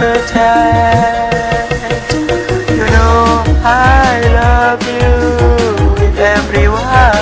pretend. You know I love you, everyone.